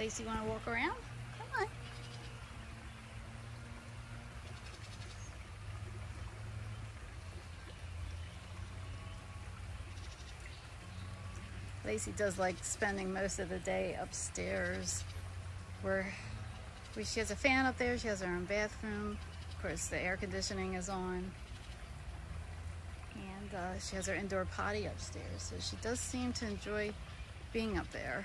Lacey, want to walk around? Come on. Lacey does like spending most of the day upstairs where she has a fan up there. She has her own bathroom. Of course, the air conditioning is on. And she has her indoor potty upstairs. So she does seem to enjoy being up there.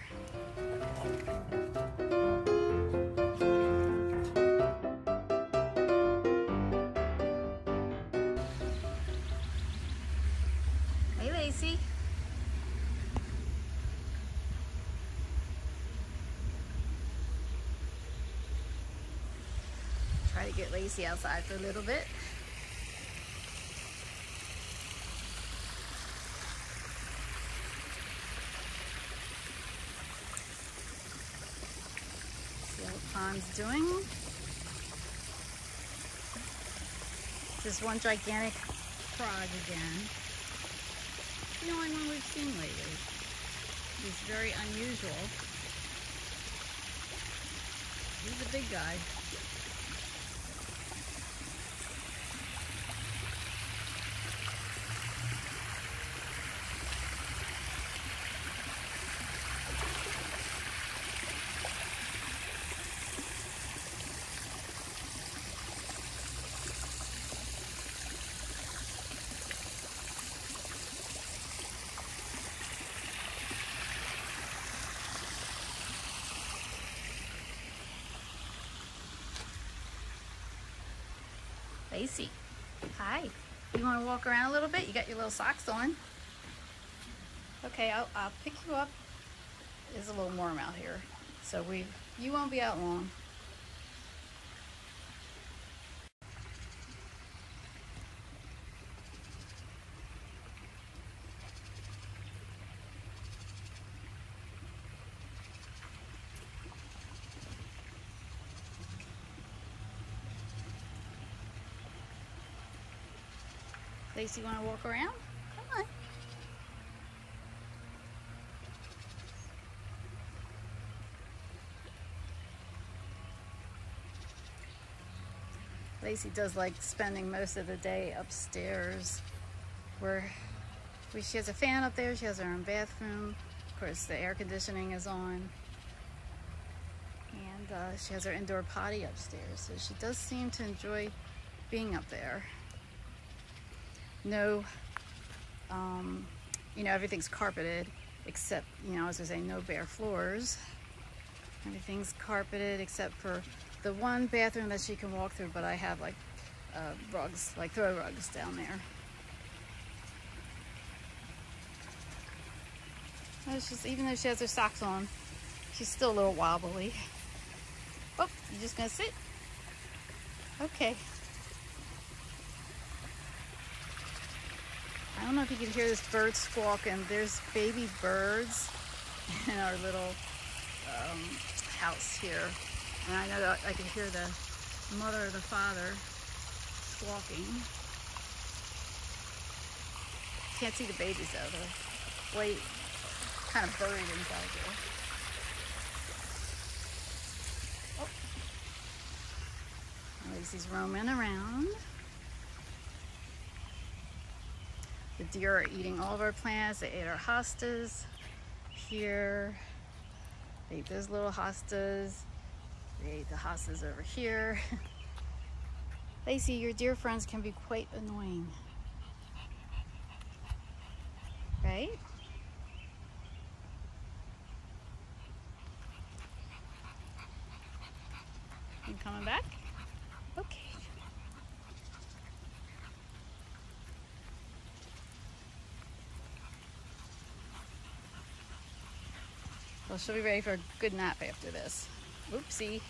Hey, Lacey. Try to get Lacey outside for a little bit. Pond's doing. This one gigantic frog again. The only one we've seen lately. He's very unusual. He's a big guy. Lacey, hi. You want to walk around a little bit? You got your little socks on. Okay, I'll pick you up. It's a little warm out here, so you won't be out long. Lacey, you want to walk around? Come on. Lacey does like spending most of the day upstairs where she has a fan up there. She has her own bathroom. Of course, the air conditioning is on. And she has her indoor potty upstairs. So she does seem to enjoy being up there. No, you know, everything's carpeted except, you know, as I was gonna say, no bare floors. Everything's carpeted except for the one bathroom that she can walk through, but I have like rugs, like throw rugs down there. And it's just, even though she has her socks on, she's still a little wobbly. Oh, you just gonna sit? Okay. I don't know if you can hear this bird squawk, and there's baby birds in our little house here. And I know that I can hear the mother or the father squawking. Can't see the babies though. They're way kind of buried inside here. Oh, Lacey's roaming around. The deer are eating all of our plants. They ate our hostas here. They ate those little hostas. They ate the hostas over here. Lacey, your deer friends can be quite annoying. Right? You coming back? Okay. Well, she'll be ready for a good nap after this. Oopsie.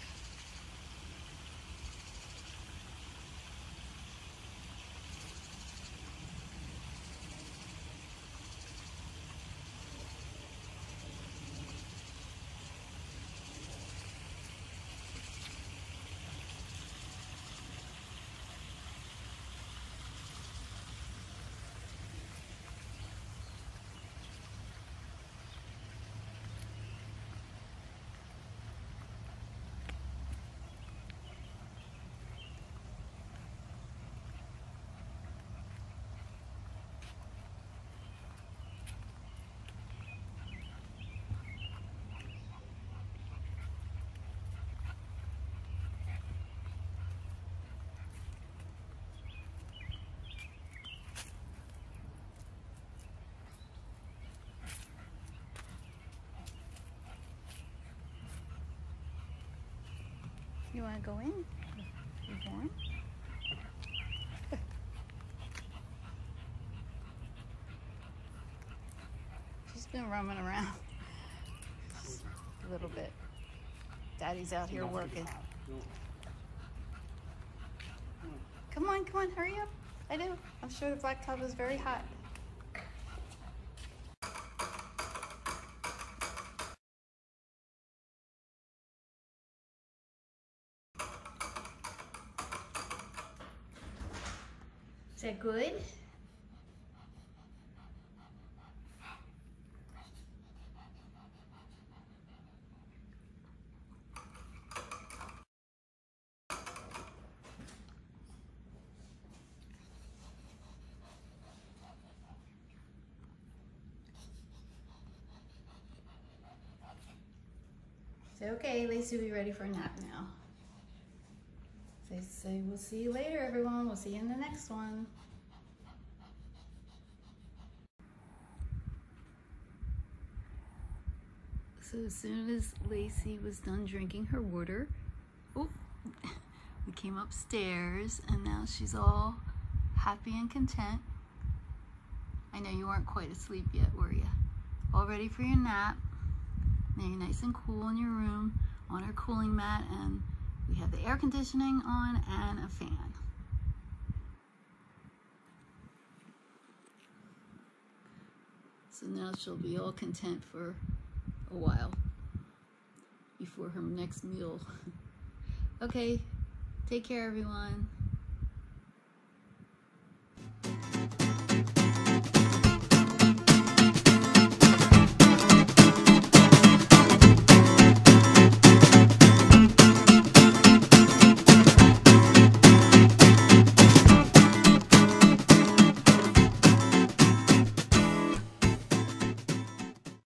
want to go in? You born? She's been roaming around just a little bit. Daddy's out here working. Come on, hurry up. I do. I'm sure the blacktop is very hot. Is that good? Say, okay, Lacey will be ready for a nap now. Say, we'll see you later, everyone. We'll see you in the next one. So as soon as Lacey was done drinking her water, oh, we came upstairs, and now she's all happy and content. I know you weren't quite asleep yet, were you? All ready for your nap. Now you're nice and cool in your room on our cooling mat, and we have the air conditioning on and a fan. So now she'll be all content for a while before her next meal. Okay, take care, everyone.